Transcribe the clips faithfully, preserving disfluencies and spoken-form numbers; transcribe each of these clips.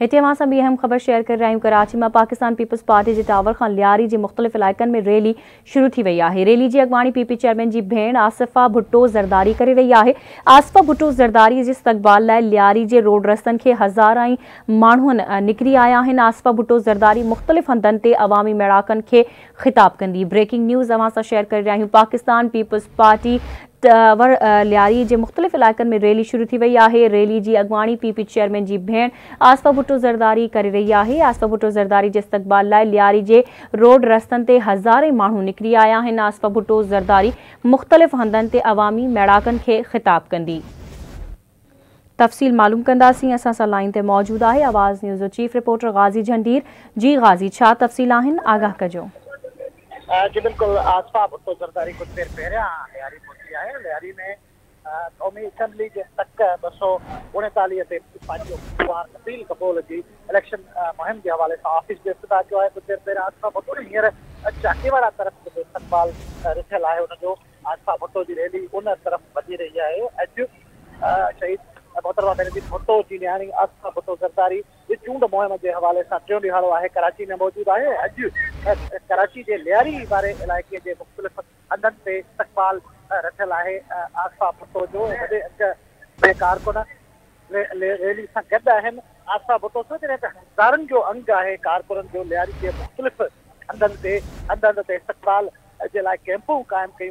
हितेमा से भी अहम खबर शेयर कर रहा हूँ। कराची में पाकिस्तान पीपल्स पार्टी के टावर खान लियारी जी मुख्तलिफ इलाक़नि में रैली शुरू थी वही है। रैली की अगवाणी पीपी चेयरमैन की भेण आसिफा भुट्टो जरदारी करे रही है। आसिफा भुट्टो जरदारी के इस्तकबाल लाए लियारी के रोड रस्तन के हज़ारा ई मानू निकरी आया। आसिफा भुट्टो जरदारी मुख्तलिफ हंधन से अवामी मेड़ाकन के खिताब कंदी। ब्रेकिंग न्यूज़ अवां सां शेयर कर रही हूँ। Pakistan peoples party tower Lyari के मुख्तलिफ इलाक़नि में रैली शुरू थी वही है। रैली की अगवाणी पीपी चेयरमैन की भेण आसिफा भुट्टो जरदारी करे रही है। आसिफा भुट्टो जरदारी के इस्तकबाल लाइ लियारी के रोड रस्तन से हज़ारे मानू निकरी आया। आसिफा भुट्टो जरदारी मुख्तलिफ हंधन से अवामी मेड़ाकन के खिताब कंदी। तफसील मालूम कंदासीं। असां सां लाइन ते मौजूद है आवाज़ न्यूज़ जो चीफ रिपोर्टर गाज़ी जंडीर। जी गाज़ी, छा तफसील आहिनि, आगाह कजो। जी बिल्कुल, आसिफा भुट्टो जरदारी कुछ देर पहरियां लियारी पहुंची है। लियारी में कौमी असेंबली के तक ब सौ उणेतालीह से पंहिंजो उम्मीदवार नबील कबूल की इलेक्शन मुहिम के हवाले से ऑफिस जो इफ्तिताह किया है। कुछ देर पहले आसिफा भुट्टो हींअर चाकीवाड़ा तरफ जो इस्तकबाल रिथियल है उनको आसिफा भुट्टो की रैली उन तरफ वधी रही है। अज शहीद मोहतरमा बेनजीर भुट्टो की न्याणी आसिफा भुट्टो जरदारी चूंड मुहिम के हवाले से टियों दिहाड़ो है कराची में मौजूद है। अज कराची के लियारी वाले इलाके के मुख्तलिफ हंधन से इस्तकबाल रखल है आसिफा भुट्टो जो वे कारकुन रैली से गड आसिफा भुट्टो जैसे हजारन जो अंग है कारकुन जो लियारी के मुख्तलिफ हंधन से हंधन से इस्तकबाल के लिए कैंपू कायम कई।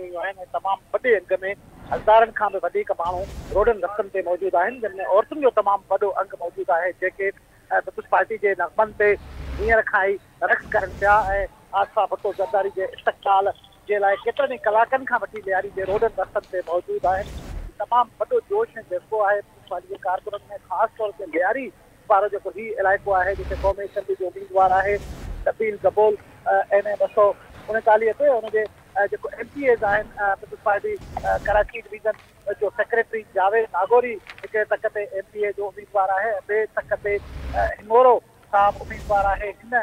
तमाम बड़े अंग में हज़ारन खां भी वधीक माण्हू रोडन रस्तनि ते मौजूद आहिनि, जिनमें औरतुनि जो तमामु वॾो अंग मौजूद है। जेके पीपल्स पार्टी के नगमनि ते हींअर खां ई रक़्स करनि पिया ऐं आसिफा भुट्टो जरदारी के इस्तक़बाल जे लाइ केतिरनि कलाकनि खां वठी लियारी के रोडन रस्तनि ते मौजूद आहिनि। तमामु वॾो जोश ऐं जज़्बो आहे पीपल्स पार्टी के कारकुननि में, ख़ासि तौर ते लियारी वारो जेको ही इलाइक़ो आहे जिते क़ौमी असेंबली जो उम्मीदवार है नबील कबूल एन ए ॿ सौ उणेतालीह ते उनके जो एम पी एज आन पीपल्स पार्टी कराची डिवीजन जो सेक्रेटरी जावेद नागौरी एक तक से एम पी ए जो उम्मीदवार है। बे तक से हिंगोरो साहब उम्मीदवार है। इन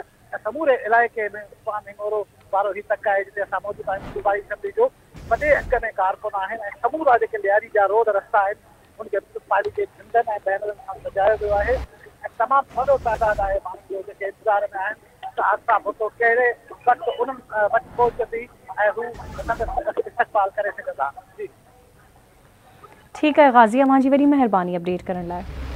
समूरे इलाके में उस्मान हिंगोरो वालों ही तक है जिसे मौजूद आए। दुबई असेंबली जो वे अंग में कारकुन है। समूरा जो लियारी जा रोड रस्ता है उनके पीपल्स पार्टी के झंडन बैनर सजाया वो है। तमाम वो तादाद है मानू जो इंतजार में आन। आसिफा भुट्टो कड़े वक्त उन वक्त पहुंचती इस्तकबाल करे सघंदा। जी ठीक है गाज़ी, अमां जी वरी मेहरबानी अपडेट करण लाइ।